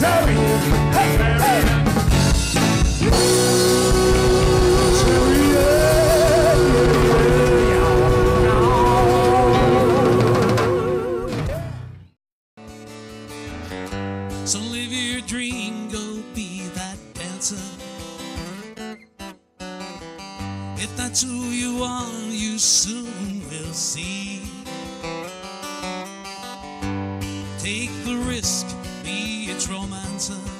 Cherry, hey, hey. Cherry, yeah. So live your dream, go be that dancer. If that's who you are, you soon will see. Take the risk, be its romancer.